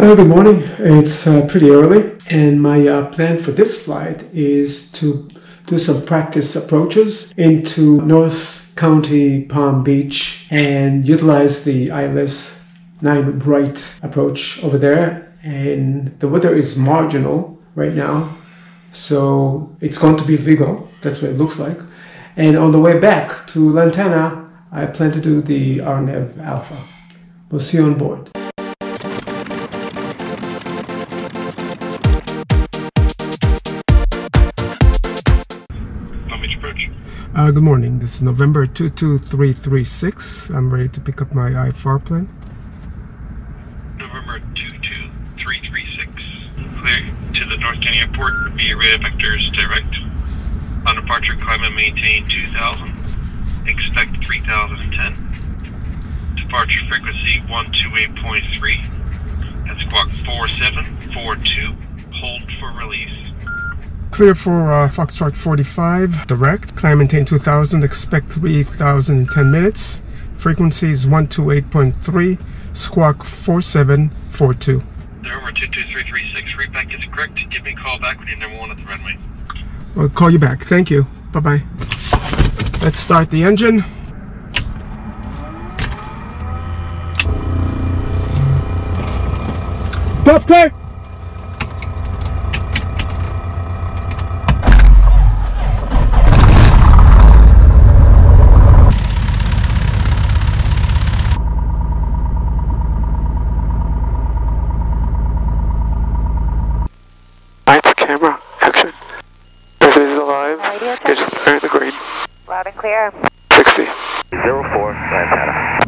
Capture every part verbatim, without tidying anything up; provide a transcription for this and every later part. Uh, good morning. It's uh, pretty early, and my uh, plan for this slide is to do some practice approaches into North County Palm Beach and utilize the I L S nine Bright approach over there. And the weather is marginal right now, so it's going to be legal. That's what it looks like. And on the way back to Lantana, I plan to do the R N E V Alpha. We'll see you on board. Uh, good morning. This is November two two three three six. I'm ready to pick up my I F R plan. November two two three three six. Clear to the North County Airport via radar vectors direct. On departure, climb and maintain two thousand. Expect three thousand ten. Departure frequency one two eight point three. That's squawk four seven four two. Hold for release. Clear for uh, Foxtrot forty-five, direct, climb maintain two thousand, expect three thousand in ten minutes, frequency is one two eight point three, squawk four seven four two. November two two three three six, readback is correct, give me a call back when you're number one at the runway. I'll call you back, thank you, bye-bye. Let's start the engine. Pop clear! Clear. sixty. zero four, Lantana.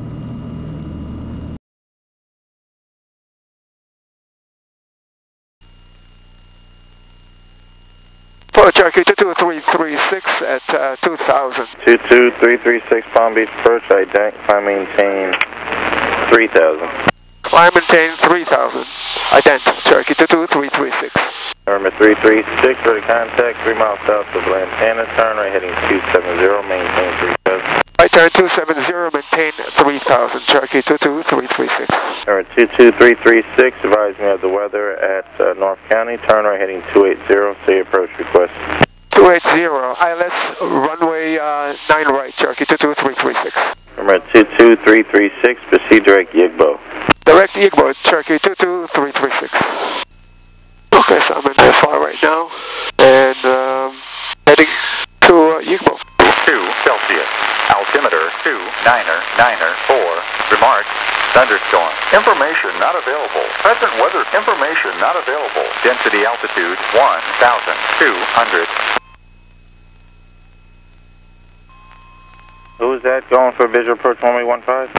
Polo Cherokee two two three three six at uh, two thousand. two two three three six, Palm Beach approach, I deck, climb maintain three thousand. Climb maintain three thousand. Ident, Cherokee two two three three six. Number three three six, ready contact, three miles south of Lantana, turn right heading two seven zero, maintain three thousand. Right turn two seven zero, maintain three thousand, Cherokee two two three three six. Number two two three three six, advise me of the weather at uh, North County, turn right heading two eight zero, say approach request. two eighty, I L S runway uh, nine right, Cherokee two two three three six. Number two two three three six, proceed direct Yigbo. Direct Yigbo, Cherokee two two three three six. Okay, so I'm in I F R right now, and um, heading to uh, Yigbo. two Celsius, altimeter two niner niner four, remarks, thunderstorm. Information not available, present weather information not available, density altitude one thousand two hundred. Who's that going for visual approach one one one five?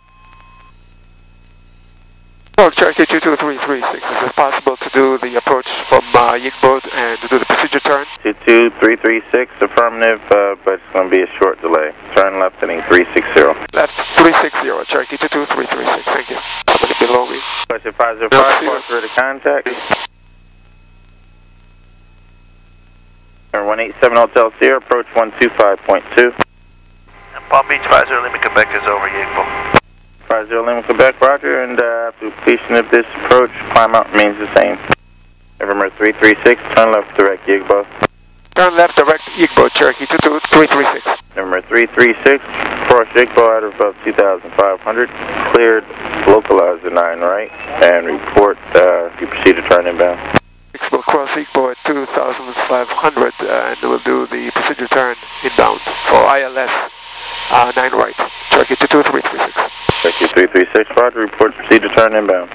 Cherokee two two three three six, is it possible to do the approach from uh, Yigbo and to do the procedure turn? two two three three six, affirmative, uh, but it's going to be a short delay. Turn left heading three sixty. Left three sixty, Cherokee two two three three six, thank you. Somebody below me. Question five zero five, force ready contact. Number one eight seven Hotel Sierra, approach one two five point two. And Palm Beach five zero Lima Quebec is over Yigbo. five zero Lima Quebec, roger, and uh, after completion of this approach, climb out remains the same. November three three six, turn left direct Yigbo. Turn left direct Yigbo, Cherokee two two three three six. Number three three six, approach Yigbo out of above two thousand five hundred, cleared, localized the nine right, and report uh, if you proceed to turn inbound. We'll cross Yigbo at two thousand five hundred uh, and we'll do the procedure turn inbound for I L S uh, nine right, Cherokee two two three three six. Cherokee three three six, roger, report procedure turn inbound.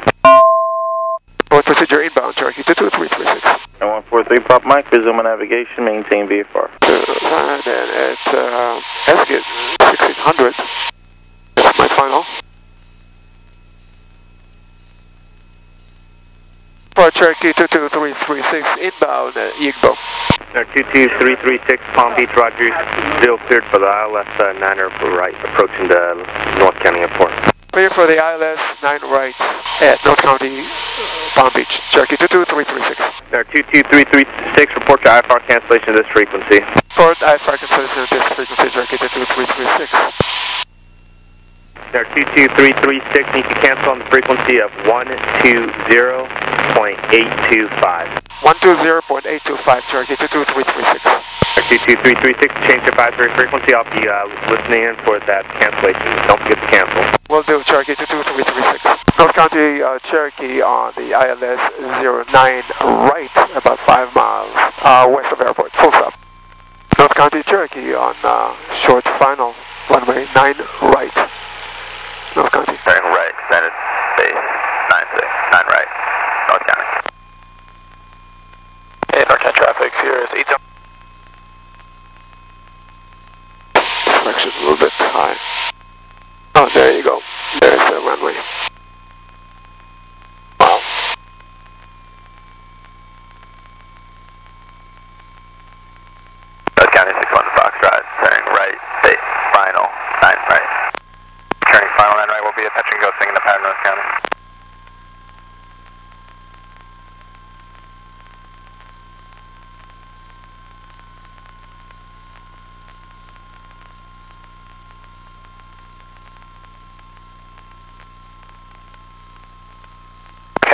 Report procedure inbound, Cherokee two two three three six. And one four three, pop mic, resume navigation, maintain V F R. Uh, at uh, Heskett, sixteen hundred, that's my final. For Cherokee two two three three six, inbound at Yigbo. No, two two three three six, Palm Beach, roger, still cleared for the I L S uh, niner right, approaching the North County Airport. Clear for the I L S nine right at North County, Palm Beach, Cherokee two two three three six. No, two two three three six, report to I F R cancellation of this frequency. Report I F R cancellation of this frequency, Cherokee two two three three six. There are two two three three six, and you can cancel on the frequency of one two zero point eight two five. one two zero point eight two five, Cherokee two two three three six. two two three three six, change to five three frequency. I'll be uh, listening in for that cancellation. Don't forget to cancel. Will do, Cherokee two two three three six. North County uh, Cherokee on the I L S zero nine right, about five miles uh, west of airport, full stop. North County Cherokee on uh, short final, runway nine right. North County. nine right, standard base, nine six, nine right, North County. Hey, North County traffic, here is eight seven. Selection a little bit high. Oh, there you go. There's the runway. Wow. North County six one Fox Drive, turning right, base, final, nine right. Turning final nine right will be a touch and go thing in the pattern, North County.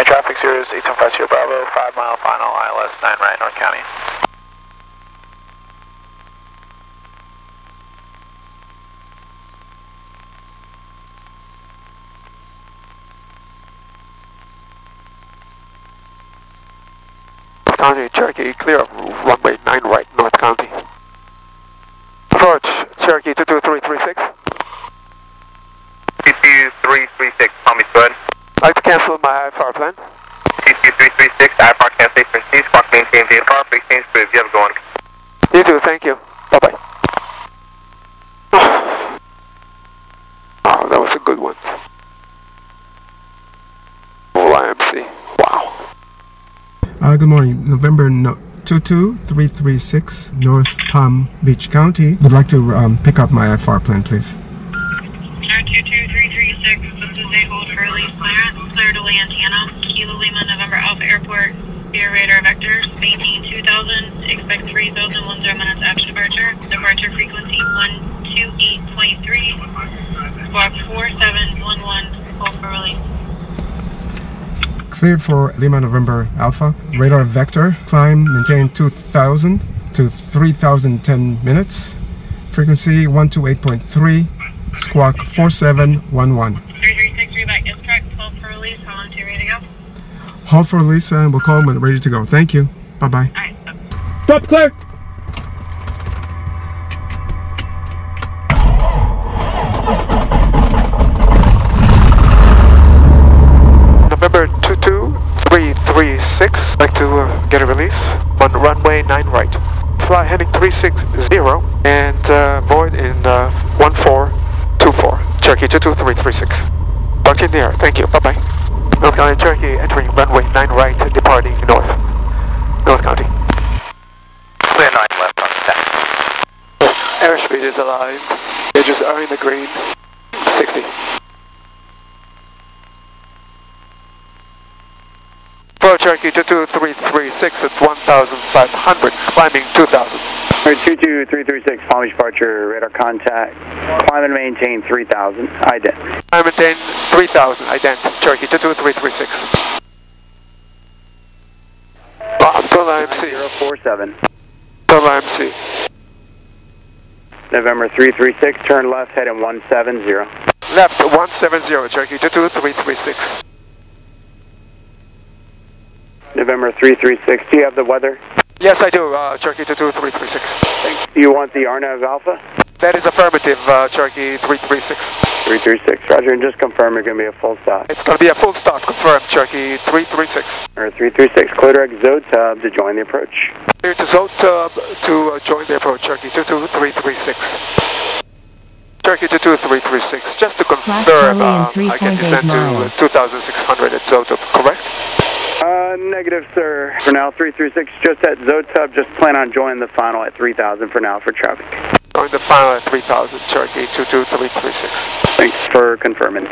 Traffic series eight one five zero Bravo, five mile final, I L S nine right, North County. North County, Cherokee, clear of runway nine right, North County. Approach, Cherokee two two three three six. two two three three six, call me Spud. I'd like to cancel my I F R plan. two two three three six, I F R cancellation received, squawk maintain V F R, for exchange proof, you have a good one. You too, thank you. Bye-bye. Oh. Oh, that was a good one. Full I M C, wow. Uh, good morning, November no two two three three six, North Palm Beach County. Would like to um, pick up my I F R plan, please. two two three three six, this is a hold early clearance, clear to land Hannah, Kilo Lima, November Alpha Airport, via radar vectors, maintain two thousand, expect three thousand ten minutes after departure, departure frequency one two eight point three, squawk four seven one one, hold for release. Cleared for Lima, November Alpha, radar vector, climb, maintain two thousand to three thousand ten minutes, frequency one two eight point three. Squawk four seven one one. three three six, read back, instruct, hold for release, how long do you ready to go? Hold for release and we'll call when ready to go. Thank you. Bye-bye. All right. Stop, clear! November two two three three six, like to uh, get a release on runway nine right. Fly heading three six zero and uh, void in uh, one four two four. Cherokee two two three three six. Locked in the air. Thank you. Bye bye. North County Cherokee entering runway nine right, departing north. North County. Clear nine left on stack. Airspeed is alive. Edges are in the green. sixty. Cherokee two two three three six at one thousand five hundred, climbing two thousand. All right, two two three three six, Palm Beach departure, radar contact, climb and maintain three thousand, ident. Climb and maintain three thousand, ident, Cherokee two two three three six. Bob, go to I M C. zero four seven. Go to I M C. November three three six, turn left, heading one seven zero. Left one seven zero, Cherokee two two three three six. November three three six, do you have the weather? Yes, I do, uh, Cherokee two two three three six. Thanks. Do you want the A R N A of Alpha? That is affirmative, uh, Cherokee three three six. three three six, roger, and just confirm you're going to be a full stop. It's going to be a full stop, confirmed, Cherokee three three six. Or three three six, clear direct Zotub to join the approach. Clear to Zotub to uh, join the approach, Cherokee two two three three six. Cherokee two two three three six, just to confirm, um, I can descend to two thousand six hundred at Zotub, correct? Uh, negative, sir. For now, three three six, just at Zotub, just plan on joining the final at three thousand for now for traffic. Join the final at three thousand, Cherokee two two three three six. Thanks for confirming.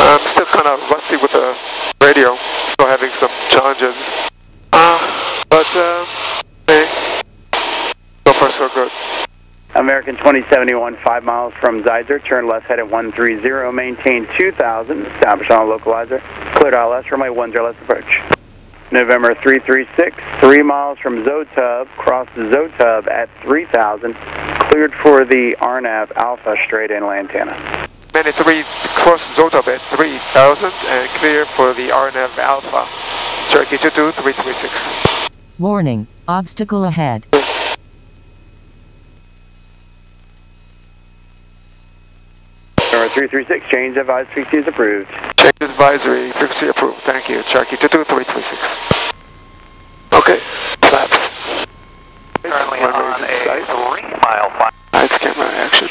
I'm still kind of rusty with the radio, still having some challenges. Uh, but, uh, hey, so far so good. I'm American twenty seventy-one, five miles from Zeitzer, turn left headed one three zero, maintain two thousand, establish on localizer, cleared I L S, runway one zero left approach. November three three six, three miles from Zotub, cross Zotub at three thousand, cleared for the R N A V Alpha straight in Lantana. Minute three, cross Zotub at three thousand, and clear for the R N A V Alpha, Turkey two two three three six. Warning, obstacle ahead. three three six, change advisory frequency is approved. Change advisory frequency approved. Thank you. Charkey two two three three six. Okay. Flaps. Currently on a sight. three mile flight. Lights, camera, action.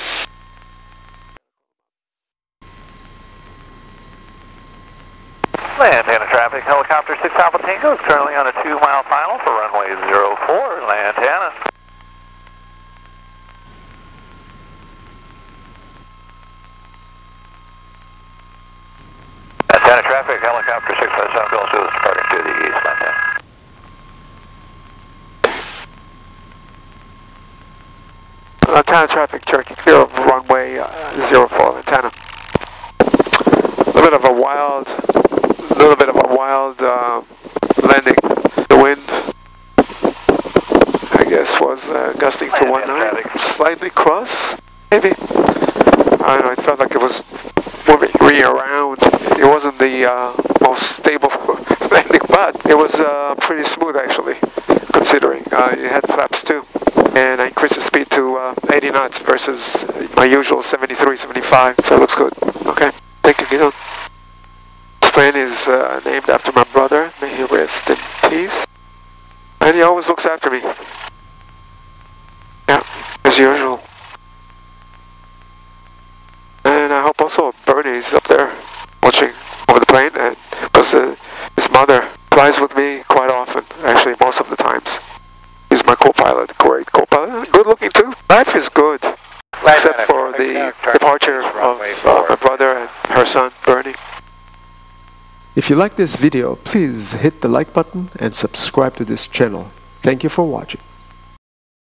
Lantana traffic, helicopter six Alpha Tango is currently on a two mile final for runway zero four, Lantana. Lantana traffic, helicopter six five seven Golden Sue is departing to the east, Lantana. Lantana traffic, Turkey clear of runway uh, zero four, Lantana. A little bit of a wild, a little bit of a wild uh, landing. The wind, I guess, was uh, gusting to one nine, slightly cross, maybe. I don't know. It felt like it was moving around. It wasn't the uh, most stable landing, but it was uh, pretty smooth actually, considering uh, it had flaps too, and I increased the speed to uh, eighty knots versus my usual seventy-three, seventy-five, so it looks good. Okay, thank you, Guido. This plane is uh, named after my brother, may he rest in peace, and he always looks after me. Yeah, as usual. And I hope also Bernie's up there watching over the plane, and because uh, his mother flies with me quite often, actually most of the times. He's my co-pilot, great co-pilot, good looking too. Life is good, except for the departure of uh, my brother and her son, Bernie. If you like this video, please hit the like button and subscribe to this channel. Thank you for watching.